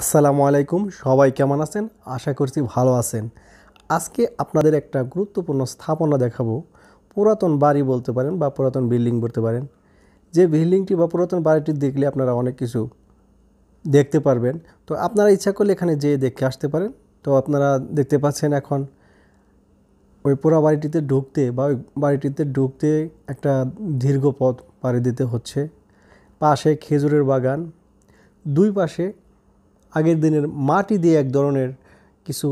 আসসালামু আলাইকুম সবাই কেমন আছেন আশা করছি ভালো আছেন আজকে আপনাদের একটা গুরুত্বপূর্ণ স্থাপনা দেখাবো পুরাতন বাড়ি বলতে পারেন বা পুরাতন বিল্ডিং বলতে পারেন যে বিল্ডিংটি বা পুরাতন বাড়িটি দেখলে আপনারা অনেক কিছু দেখতে পারবেন তো আপনারা ইচ্ছা করলে এখানে যেয়ে দেখে আসতে পারেন তো আপনারা দেখতে পাচ্ছেন এখন ওই পুরো বাড়িটিতে ঢুকতে বা একটা দীর্ঘ পথ পাড়ি দিতে হচ্ছে পাশে খেজুরের বাগান দুই পাশে আগের দিনের মাটি দিয়ে এক ধরনের কিছু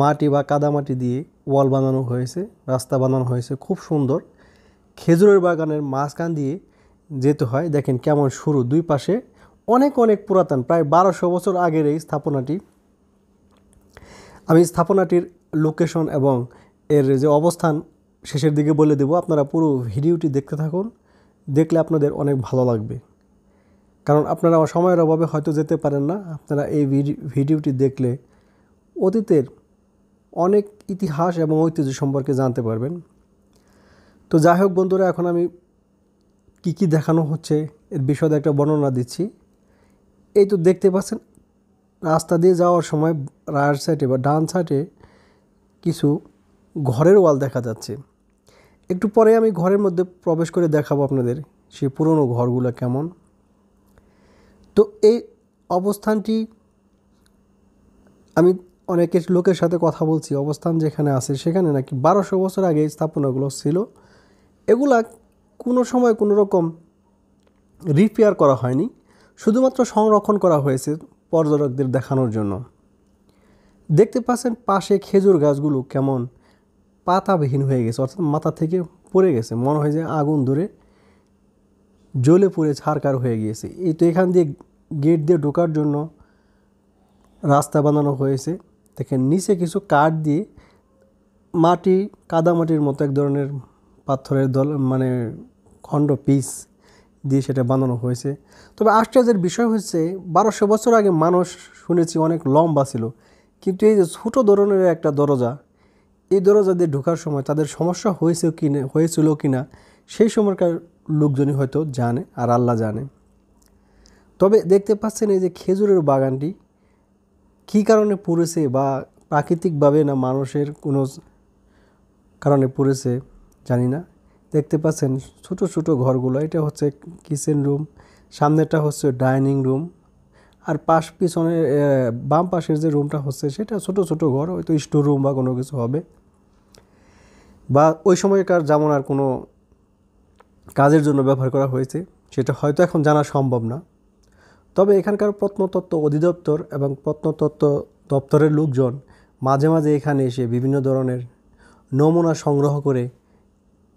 মাটি বা কাদামাটি দিয়ে ওয়াল বানানো হয়েছে রাস্তা বানানো হয়েছে খুব সুন্দর খেজুরের বাগানের মাঝখান দিয়ে যেতে হয় দেখেন কেমন শুরু দুই পাশে অনেক অনেক পুরাতন প্রায় 1200 বছর আগের এই স্থাপনাটি আমি স্থাপনাটির লোকেশন এবং এর যে অবস্থান শেষের দিকে বলে দেব আপনারা পুরো ভিডিওটি দেখতে থাকুন দেখলে আপনাদের অনেক ভালো লাগবে কারণ আপনারা সময়ের অভাবে হয়তো যেতে পারেন না আপনারা এই ভিডিওটি দেখলে অতীতের অনেক ইতিহাস এবং ঐতিহ্য সম্পর্কে জানতে পারবেন তো যাই হোক বন্ধুরা এখন আমি কি দেখানো হচ্ছে এর বিষয়ে একটা বর্ণনা দিচ্ছি এই তো দেখতে পাচ্ছেন রাস্তা দিয়ে যাওয়ার সময় রাইট সাইডে বা ডান সাইডে কিছু ঘরের ওয়াল দেখা যাচ্ছে একটু পরে আমি ঘরের মধ্যে প্রবেশ করে দেখাবো আপনাদের সেই পুরনো ঘরগুলো কেমন তো এই অবস্থানটি আমি অনেকের লোকের সাথে কথা বলছি অবস্থান যেখানে আছে সেখানে নাকি 1200 বছর আগে স্থাপনাগুলো ছিল এগুলা কোনো সময় কোনো রকম রিপেয়ার করা হয়নি শুধুমাত্র সংরক্ষণ করা হয়েছে পর্যটকদের দেখানোর জন্য দেখতে পাচ্ছেন পাশে খেজুর গাছগুলো কেমন পাতাবিহীন হয়ে গেছে অর্থাৎ মাথা থেকে পড়ে গেছে মনে হয় যে আগুন ধরে জ্বলে পুড়ে ছারকার হয়ে গিয়েছে এই তো এখান দিয়ে গেট দিয়ে ঢোকার জন্য রাস্তা বানানো হয়েছে দেখেন নিচে কিছু কাঠ দিয়ে মাটি কাদামাটির মতো এক ধরনের পাথরের দল মানে খণ্ড পিস দিয়ে সেটা বানানো হয়েছে তবে আশ্চর্যের বিষয় হচ্ছে 1200 বছর আগে মানুষ শুনেছি অনেক লম্বা ছিল কিন্তু এই যে ছোটো ধরনের একটা দরজা এই দরজা দিয়ে ঢোকার সময় তাদের সমস্যা হয়েছিল কি না সেই সময়কার লোকজনই হয়তো জানে আর আল্লাহ জানে তবে দেখতে পাচ্ছেন এই যে খেজুরের বাগানটি কী কারণে পড়েছে বা প্রাকৃতিকভাবে না মানুষের কোনো কারণে পড়েছে জানি না দেখতে পাচ্ছেন ছোটো ছোটো ঘরগুলো এটা হচ্ছে কিচেন রুম সামনেটা হচ্ছে ডাইনিং রুম আর পাশ পিছনে বাম পাশের যে রুমটা হচ্ছে সেটা ছোট ছোট ঘর হয়তো স্টোর রুম বা কোনো কিছু হবে বা ওই সময়কার যেমন আর কোনো কাজের জন্য ব্যবহার করা হয়েছে সেটা হয়তো এখন জানা সম্ভব না তবে এখানকার প্রত্নতত্ত্ব অধিদপ্তর এবং প্রত্নতত্ত্ব দপ্তরের লোকজন মাঝে মাঝে এখানে এসে বিভিন্ন ধরনের নমুনা সংগ্রহ করে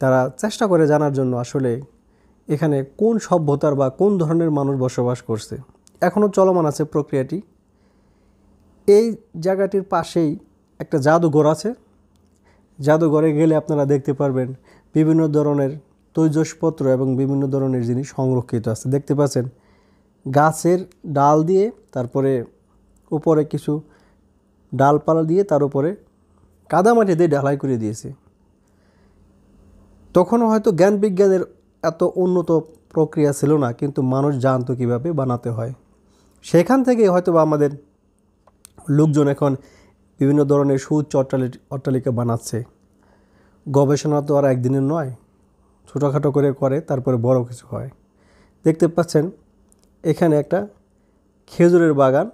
তারা চেষ্টা করে জানার জন্য আসলে এখানে কোন সভ্যতার বা কোন ধরনের মানুষ বসবাস করছে এখনও চলমান আছে প্রক্রিয়াটি এই জায়গাটির পাশেই একটা জাদুঘর আছে জাদুঘরে গেলে আপনারা দেখতে পারবেন বিভিন্ন ধরনের তৈজসপত্র এবং বিভিন্ন ধরনের জিনিস সংরক্ষিত আছে দেখতে পাচ্ছেন গাছের ডাল দিয়ে তারপরে উপরে কিছু ডালপালা দিয়ে তার উপরে কাদামাটি দিয়ে ঢালাই করে দিয়েছে তখনও হয়তো জ্ঞান বিজ্ঞানের এত উন্নত প্রক্রিয়া ছিল না কিন্তু মানুষ জানতো কীভাবে বানাতে হয় সেখান থেকে হয়তো বা আমাদের লোকজন এখন বিভিন্ন ধরনের সুউচ্চ অট্টালিকা বানাচ্ছে গবেষণা তো আর একদিনের নয় ছোটোখাটো করে করে তারপরে বড় কিছু হয় দেখতে পাচ্ছেন এখানে একটা খেজুরের বাগান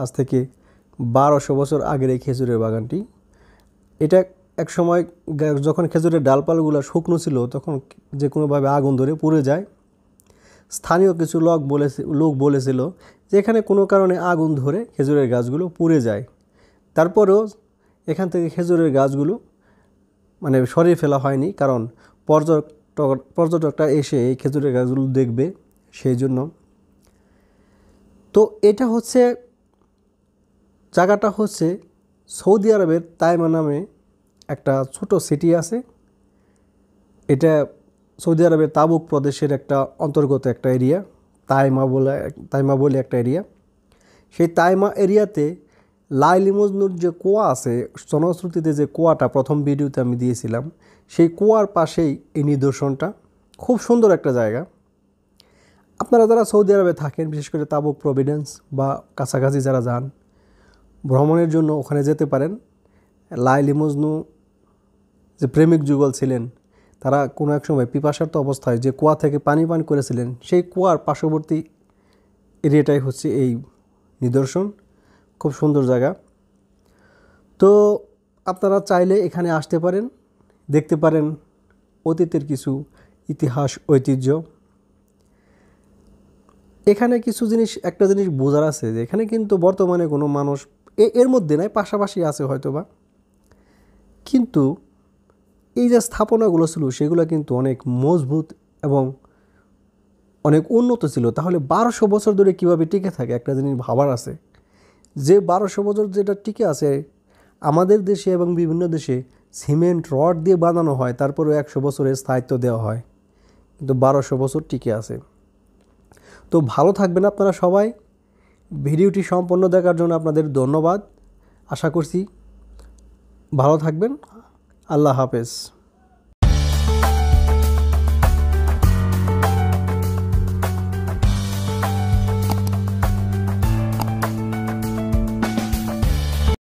আজ থেকে 1200 বছর আগের এই খেজুরের বাগানটি এটা এক সময় যখন খেজুরের ডালপালগুলো শুকনো ছিল তখন যে কোনোভাবে আগুন ধরে পুড়ে যায় স্থানীয় কিছু লোক বলেছিল যে এখানে কোনো কারণে আগুন ধরে খেজুরের গাছগুলো পুড়ে যায় তারপরেও এখান থেকে খেজুরের গাছগুলো মানে সরিয়ে ফেলা হয়নি কারণ পর্যটকরা এসে এই খেজুরের গাছগুলো দেখবে সেই জন্য তো এটা হচ্ছে জায়গাটা হচ্ছে সৌদি আরবের তাইমা নামে একটা ছোট সিটি আছে এটা সৌদি আরবের তাবুক প্রদেশের একটা অন্তর্গত একটা এরিয়া তাইমা বলে একটা এরিয়া সেই তাইমা এরিয়াতে লাইলি মজনুর যে কুয়া আছে জনশ্রুতিতে যে কুয়াটা প্রথম ভিডিওতে আমি দিয়েছিলাম সেই কুয়ার পাশেই এই নিদর্শনটা খুব সুন্দর একটা জায়গা আপনারা যারা সৌদি আরবে থাকেন বিশেষ করে তাবুক প্রভিডেন্স বা কাছাকাছি যারা যান ভ্রমণের জন্য ওখানে যেতে পারেন। লাইলি মজনু যে প্রেমিক যুগল ছিলেন তারা কোনো এক সময় পিপাসার্ত অবস্থায় যে কুয়া থেকে পানি পান করেছিলেন সেই কুয়ার পার্শ্ববর্তী এরিয়াটাই হচ্ছে এই নিদর্শন। খুব সুন্দর জায়গা, তো আপনারা চাইলে এখানে আসতে পারেন, দেখতে পারেন অতীতের কিছু ইতিহাস ঐতিহ্য। এখানে কিছু জিনিস একটা জিনিস বোঝার আছে যে এখানে কিন্তু বর্তমানে কোনো মানুষ এর মধ্যে নাই, পাশাপাশি আছে হয়তো বা, কিন্তু এই যে স্থাপনাগুলো ছিল সেগুলো কিন্তু অনেক মজবুত এবং অনেক উন্নত ছিল। তাহলে 1200 বছর ধরে কীভাবে টিকে থাকে একটা জিনিস ভাবার আছে। যে 1200 বছর যেটা টিকে আছে আমাদের দেশে এবং বিভিন্ন দেশে সিমেন্ট রড দিয়ে বানানো হয়, তারপরে 100 বছরের স্থায়িত্ব দেওয়া হয়, কিন্তু 1200 বছর টিকে আছে। তো ভালো থাকবেন আপনারা সবাই। ভিডিওটি সম্পূর্ণ দেখার জন্য আপনাদের ধন্যবাদ। আশা করছি ভালো থাকবেন। আল্লাহ হাফেজ।